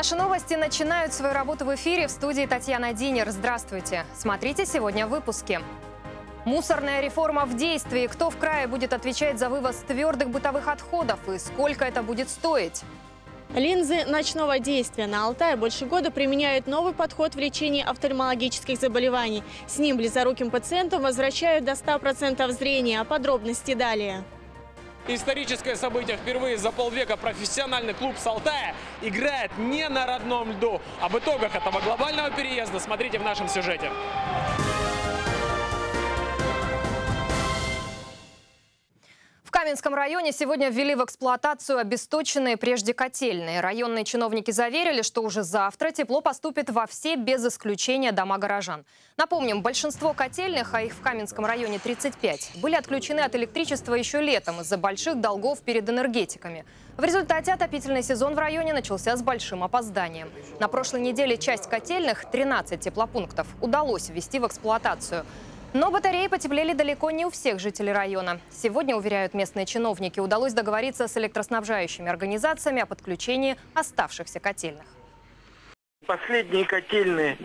Наши новости начинают свою работу в эфире. В студии Татьяна Динер. Здравствуйте. Смотрите сегодня в выпуске. Мусорная реформа в действии. Кто в крае будет отвечать за вывоз твердых бытовых отходов и сколько это будет стоить? Линзы ночного действия. На Алтае больше года применяют новый подход в лечении офтальмологических заболеваний. С ним близоруким пациентам возвращают до 100% зрения. О подробности далее. Историческое событие. Впервые за полвека профессиональный клуб с Алтая играет не на родном льду. Об итогах этого глобального переезда смотрите в нашем сюжете. В Каменском районе сегодня ввели в эксплуатацию обесточенные прежде котельные. Районные чиновники заверили, что уже завтра тепло поступит во все без исключения дома горожан. Напомним, большинство котельных, а их в Каменском районе 35, были отключены от электричества еще летом из-за больших долгов перед энергетиками. В результате отопительный сезон в районе начался с большим опозданием. На прошлой неделе часть котельных, 13 теплопунктов, удалось ввести в эксплуатацию. Но батареи потеплели далеко не у всех жителей района. Сегодня, уверяют местные чиновники, удалось договориться с электроснабжающими организациями о подключении оставшихся котельных. Последние котельные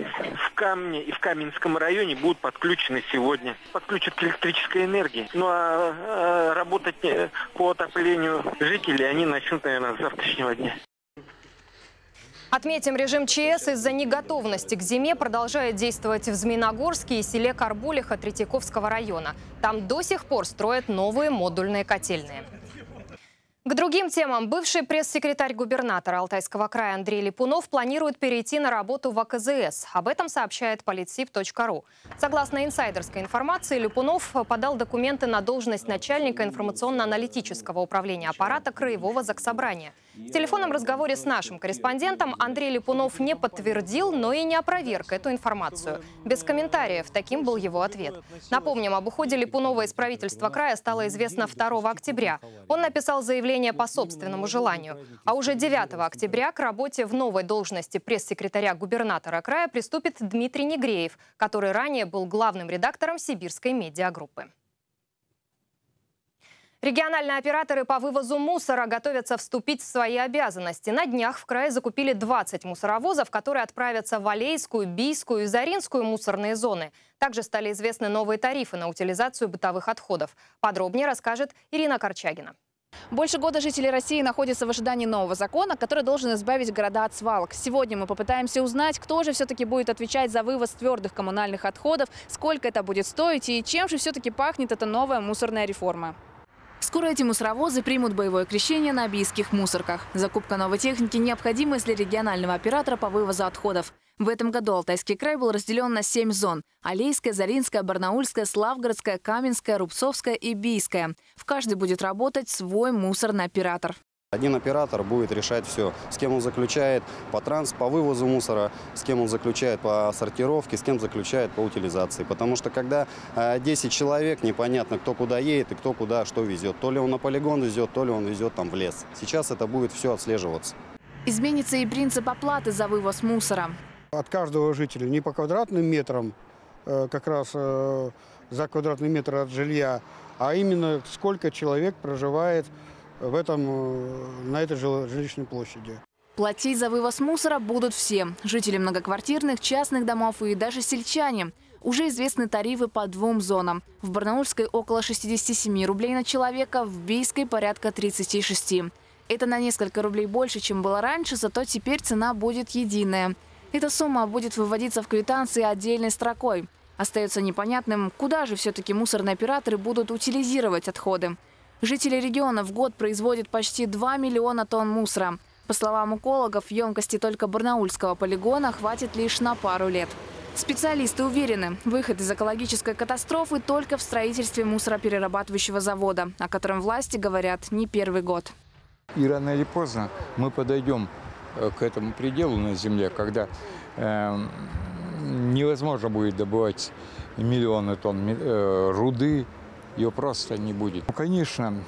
в Камне и в Каменском районе будут подключены сегодня. Подключат к электрической энергии. Ну а работать по отоплению жителей они начнут, наверное, с завтрашнего дня. Отметим, режим ЧС из-за неготовности к зиме продолжает действовать в Змеиногорске и селе Карбулиха Третьяковского района. Там до сих пор строят новые модульные котельные. К другим темам. Бывший пресс-секретарь губернатора Алтайского края Андрей Липунов планирует перейти на работу в АКЗС. Об этом сообщает политсип.ру. Согласно инсайдерской информации, Липунов подал документы на должность начальника информационно-аналитического управления аппарата Краевого заксобрания. В телефонном разговоре с нашим корреспондентом Андрей Липунов не подтвердил, но и не опроверг эту информацию. Без комментариев. Таким был его ответ. Напомним, об уходе Липунова из правительства края стало известно 2 октября. Он написал заявление по собственному желанию. А уже 9 октября к работе в новой должности пресс-секретаря губернатора края приступит Дмитрий Негреев, который ранее был главным редактором Сибирской медиагруппы. Региональные операторы по вывозу мусора готовятся вступить в свои обязанности. На днях в крае закупили 20 мусоровозов, которые отправятся в Алейскую, Бийскую и Заринскую мусорные зоны. Также стали известны новые тарифы на утилизацию бытовых отходов. Подробнее расскажет Ирина Корчагина. Больше года жители России находятся в ожидании нового закона, который должен избавить города от свалок. Сегодня мы попытаемся узнать, кто же все-таки будет отвечать за вывоз твердых коммунальных отходов, сколько это будет стоить и чем же все-таки пахнет эта новая мусорная реформа. Скоро эти мусоровозы примут боевое крещение на бийских мусорках. Закупка новой техники необходима для регионального оператора по вывозу отходов. В этом году Алтайский край был разделен на 7 зон – Алейская, Заринская, Барнаульская, Славгородская, Каменская, Рубцовская и Бийская. В каждой будет работать свой мусорный оператор. Один оператор будет решать все, с кем он заключает по вывозу мусора, с кем он заключает по сортировке, с кем заключает по утилизации. Потому что когда 10 человек, непонятно, кто куда едет и кто куда что везет. То ли он на полигон везет, то ли он везет там в лес. Сейчас это будет все отслеживаться. Изменится и принцип оплаты за вывоз мусора. От каждого жителя не по квадратным метрам, как раз за квадратный метр от жилья, а именно сколько человек проживает на этой жилищной площади. Платить за вывоз мусора будут все – жители многоквартирных, частных домов и даже сельчане. Уже известны тарифы по 2 зонам. В Барнаульской – около 67 рублей на человека, в Бийской – порядка 36. Это на несколько рублей больше, чем было раньше, зато теперь цена будет единая. Эта сумма будет выводиться в квитанции отдельной строкой. Остается непонятным, куда же все-таки мусорные операторы будут утилизировать отходы. Жители региона в год производят почти 2 миллиона тонн мусора. По словам экологов, емкости только Барнаульского полигона хватит лишь на пару лет. Специалисты уверены, выход из экологической катастрофы только в строительстве мусороперерабатывающего завода, о котором власти говорят не первый год. И рано или поздно мы подойдем к этому пределу на Земле, когда невозможно будет добывать миллионы тонн руды. Ее просто не будет. Ну, конечно,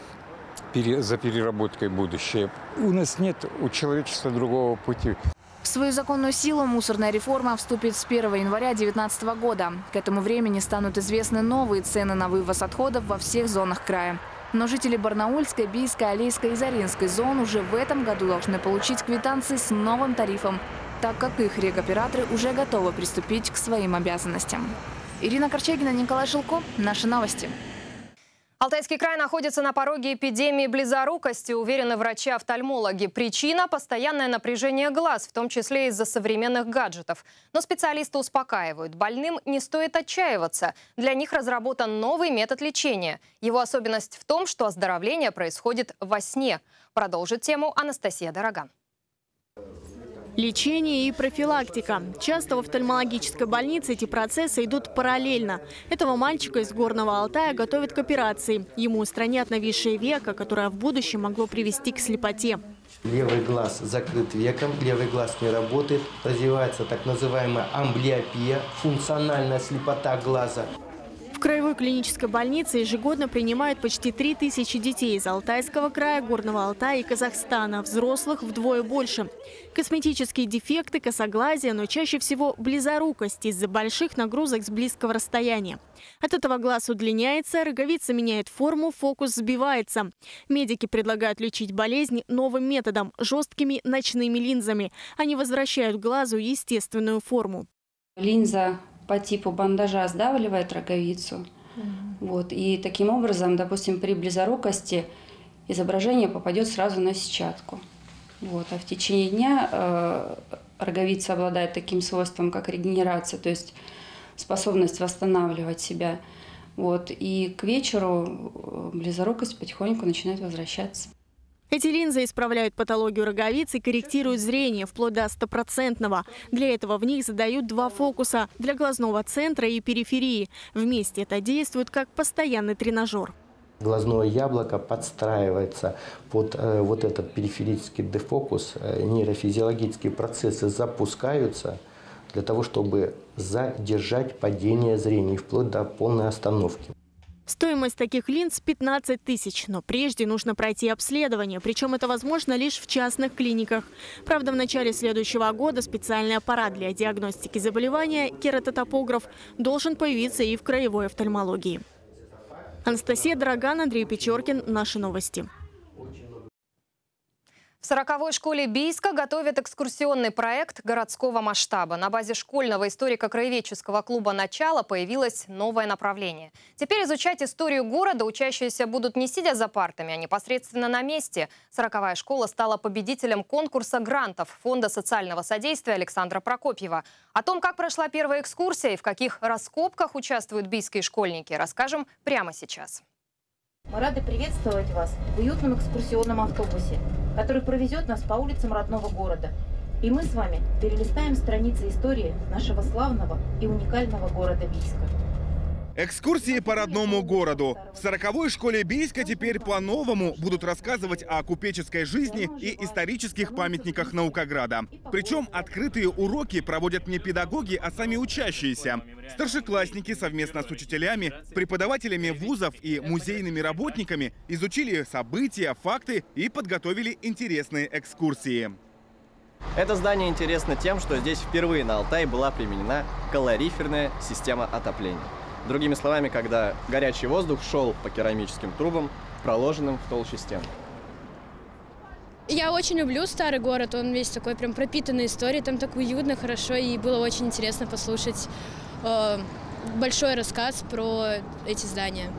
за переработкой будущее. У нас нет, у человечества другого пути. В свою законную силу мусорная реформа вступит с 1 января 2019 года. К этому времени станут известны новые цены на вывоз отходов во всех зонах края. Но жители Барнаульской, Бийской, Алейской и Заринской зон уже в этом году должны получить квитанции с новым тарифом, так как их регоператоры уже готовы приступить к своим обязанностям. Ирина Корчагина, Николай Шилко. Наши новости. Алтайский край находится на пороге эпидемии близорукости, уверены врачи-офтальмологи. Причина – постоянное напряжение глаз, в том числе из-за современных гаджетов. Но специалисты успокаивают. Больным не стоит отчаиваться. Для них разработан новый метод лечения. Его особенность в том, что оздоровление происходит во сне. Продолжит тему Анастасия Дороган. Лечение и профилактика. Часто в офтальмологической больнице эти процессы идут параллельно. Этого мальчика из Горного Алтая готовят к операции. Ему устранят нависшее веко, которое в будущем могло привести к слепоте. Левый глаз закрыт веком, левый глаз не работает. Развивается так называемая амблиопия, функциональная слепота глаза. В Краевой клинической больнице ежегодно принимают почти 3000 детей из Алтайского края, Горного Алтая и Казахстана. Взрослых вдвое больше. Косметические дефекты, косоглазие, но чаще всего близорукость из-за больших нагрузок с близкого расстояния. От этого глаз удлиняется, роговица меняет форму, фокус сбивается. Медики предлагают лечить болезнь новым методом – жесткими ночными линзами. Они возвращают глазу естественную форму. Линза по типу бандажа сдавливает роговицу. Вот. И таким образом, допустим, при близорукости изображение попадет сразу на сетчатку. Вот. А в течение дня роговица обладает таким свойством, как регенерация, то есть способность восстанавливать себя. Вот. И к вечеру близорукость потихоньку начинает возвращаться. Эти линзы исправляют патологию роговицы и корректируют зрение вплоть до 100%. Для этого в них задают два фокуса – для глазного центра и периферии. Вместе это действует как постоянный тренажер. Глазное яблоко подстраивается под вот этот периферический дефокус. Нейрофизиологические процессы запускаются для того, чтобы задержать падение зрения вплоть до полной остановки. Стоимость таких линз – 15 тысяч, но прежде нужно пройти обследование, причем это возможно лишь в частных клиниках. Правда, в начале следующего года специальный аппарат для диагностики заболевания – кератотопограф должен появиться и в краевой офтальмологии. Анастасия Дороган, Андрей Печеркин, Наши новости. В 40-й школе Бийска готовят экскурсионный проект городского масштаба. На базе школьного историко-краеведческого клуба «Начало» появилось новое направление. Теперь изучать историю города учащиеся будут не сидя за партами, а непосредственно на месте. 40-я школа стала победителем конкурса грантов Фонда социального содействия Александра Прокопьева. О том, как прошла первая экскурсия и в каких раскопках участвуют бийские школьники, расскажем прямо сейчас. Мы рады приветствовать вас в уютном экскурсионном автобусе, который провезет нас по улицам родного города. И мы с вами перелистаем страницы истории нашего славного и уникального города Бийска. Экскурсии по родному городу. В 40-й школе Бийска теперь по-новому будут рассказывать о купеческой жизни и исторических памятниках Наукограда. Причем открытые уроки проводят не педагоги, а сами учащиеся. Старшеклассники совместно с учителями, преподавателями вузов и музейными работниками изучили события, факты и подготовили интересные экскурсии. Это здание интересно тем, что здесь впервые на Алтае была применена калориферная система отопления. Другими словами, когда горячий воздух шел по керамическим трубам, проложенным в толще стен. Я очень люблю старый город, он весь такой прям пропитанный историей, там так уютно, хорошо, и было очень интересно послушать большой рассказ про эти здания.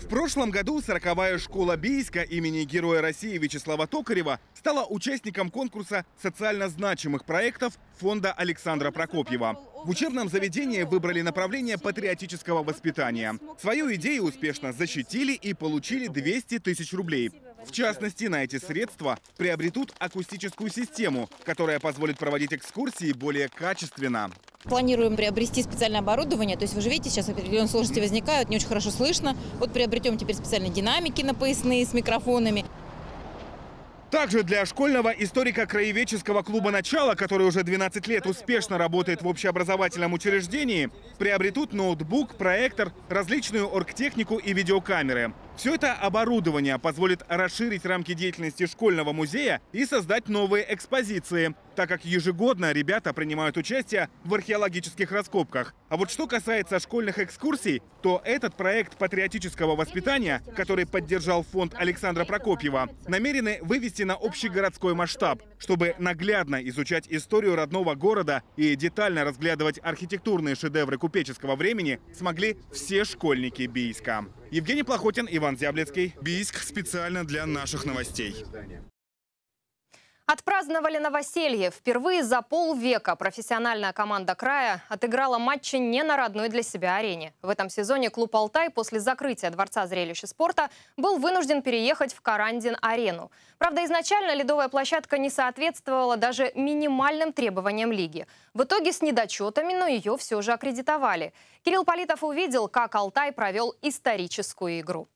В прошлом году 40-я школа Бийска имени Героя России Вячеслава Токарева стала участником конкурса социально значимых проектов фонда Александра Прокопьева. В учебном заведении выбрали направление патриотического воспитания. Свою идею успешно защитили и получили 200 тысяч рублей. В частности, на эти средства приобретут акустическую систему, которая позволит проводить экскурсии более качественно. Планируем приобрести специальное оборудование. То есть вы же видите, сейчас определенные сложности возникают, не очень хорошо слышно. Вот приобретем теперь специальные динамики напоясные с микрофонами. Также для школьного историко-краеведческого клуба «Начало», который уже 12 лет успешно работает в общеобразовательном учреждении, приобретут ноутбук, проектор, различную оргтехнику и видеокамеры. Все это оборудование позволит расширить рамки деятельности школьного музея и создать новые экспозиции. так как ежегодно ребята принимают участие в археологических раскопках. А вот что касается школьных экскурсий, то этот проект патриотического воспитания, который поддержал фонд Александра Прокопьева, намерены вывести на общегородской масштаб, чтобы наглядно изучать историю родного города и детально разглядывать архитектурные шедевры купеческого времени смогли все школьники Бийска. Евгений Плохотин, Иван Зяблецкий. Бийск специально для наших новостей. Отпраздновали новоселье. Впервые за полвека профессиональная команда края отыграла матчи не на родной для себя арене. В этом сезоне клуб «Алтай» после закрытия Дворца зрелища спорта был вынужден переехать в Карандин-арену. Правда, изначально ледовая площадка не соответствовала даже минимальным требованиям лиги. В итоге с недочетами, но ее все же аккредитовали. Кирилл Политов увидел, как «Алтай» провел историческую игру.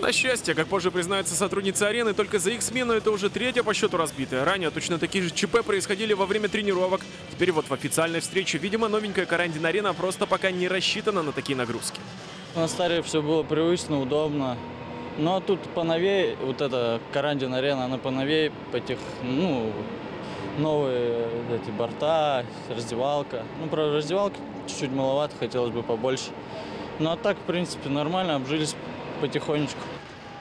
На счастье, как позже признаются сотрудницы арены, только за их смену это уже третья по счету разбитая. Ранее точно такие же ЧП происходили во время тренировок. Теперь вот в официальной встрече, видимо, новенькая Карандин-арена просто пока не рассчитана на такие нагрузки. На старе все было привычно, удобно. Но тут поновее, вот эта Карандин-арена, она поновее, новые эти борта, раздевалка. Ну, про раздевалку чуть-чуть маловато, хотелось бы побольше. Ну, а так, в принципе, нормально, обжились потихонечку.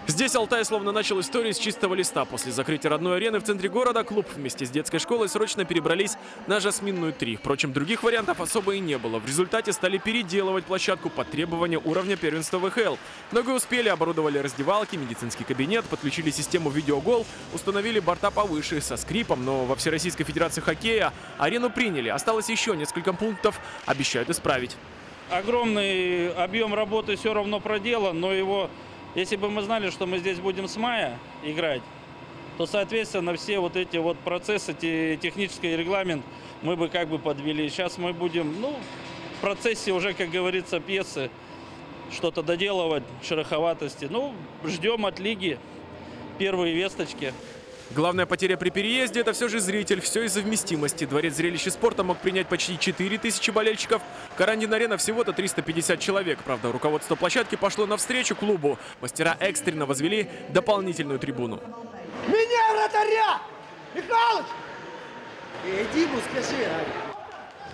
Здесь «Алтай» словно начал историю с чистого листа. После закрытия родной арены в центре города клуб вместе с детской школой срочно перебрались на Жасминную 3. Впрочем, других вариантов особо и не было. В результате стали переделывать площадку под требования уровня первенства ВХЛ. Многое успели, оборудовали раздевалки, медицинский кабинет, подключили систему видеогол, установили борта повыше со скрипом, но во Всероссийской Федерации хоккея арену приняли. Осталось еще несколько пунктов, обещают исправить. Огромный объем работы все равно проделан, но его, если бы мы знали, что мы здесь будем с мая играть, то, соответственно, все вот эти вот процессы, технический регламент мы бы как бы подвели. Сейчас мы будем, в процессе уже, как говорится, пьесы что-то доделывать, шероховатости. Ждем от лиги первые весточки. Главная потеря при переезде – это все же зритель, все из совместимости. Дворец зрелища спорта мог принять почти 4000 болельщиков. Карандин-арена всего-то 350 человек. Правда, руководство площадки пошло навстречу клубу. Мастера экстренно возвели дополнительную трибуну. Меня, вратаря! Михалыч! Иди, скажи,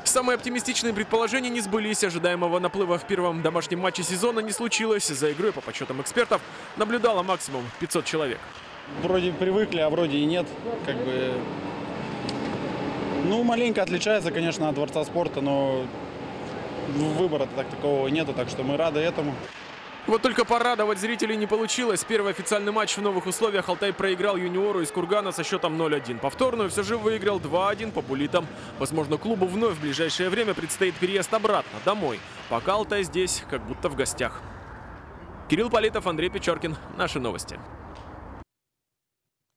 Самые оптимистичные предположения не сбылись. Ожидаемого наплыва в первом домашнем матче сезона не случилось. За игрой, по подсчетам экспертов, наблюдало максимум 500 человек. Вроде привыкли, а вроде и нет. Маленько отличается, конечно, от Дворца спорта, но выбора такого нету, так что мы рады этому. Вот только порадовать зрителей не получилось. Первый официальный матч в новых условиях «Алтай» проиграл юниору из Кургана со счетом 0-1. Повторную все же выиграл 2-1 по булитам. Возможно, клубу вновь в ближайшее время предстоит переезд обратно, домой. Пока «Алтай» здесь, как будто в гостях. Кирилл Политов, Андрей Печеркин. Наши новости.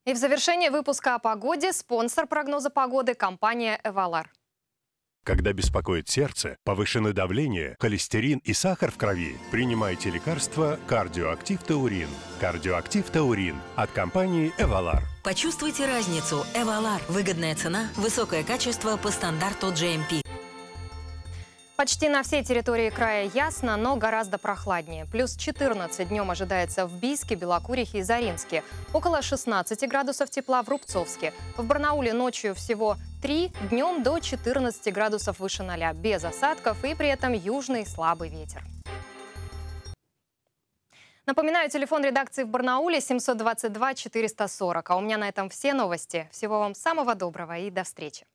И в завершение выпуска о погоде спонсор прогноза погоды – компания «Эвалар». Когда беспокоит сердце, повышенное давление, холестерин и сахар в крови, принимайте лекарство «Кардиоактив Таурин». «Кардиоактив Таурин» от компании «Эвалар». Почувствуйте разницу. «Эвалар» – выгодная цена, высокое качество по стандарту GMP. Почти на всей территории края ясно, но гораздо прохладнее. Плюс 14 днем ожидается в Бийске, Белокурихе и Заринске. Около 16 градусов тепла в Рубцовске. В Барнауле ночью всего 3, днем до 14 градусов выше 0, без осадков и при этом южный слабый ветер. Напоминаю, телефон редакции в Барнауле 722 440. А у меня на этом все новости. Всего вам самого доброго и до встречи.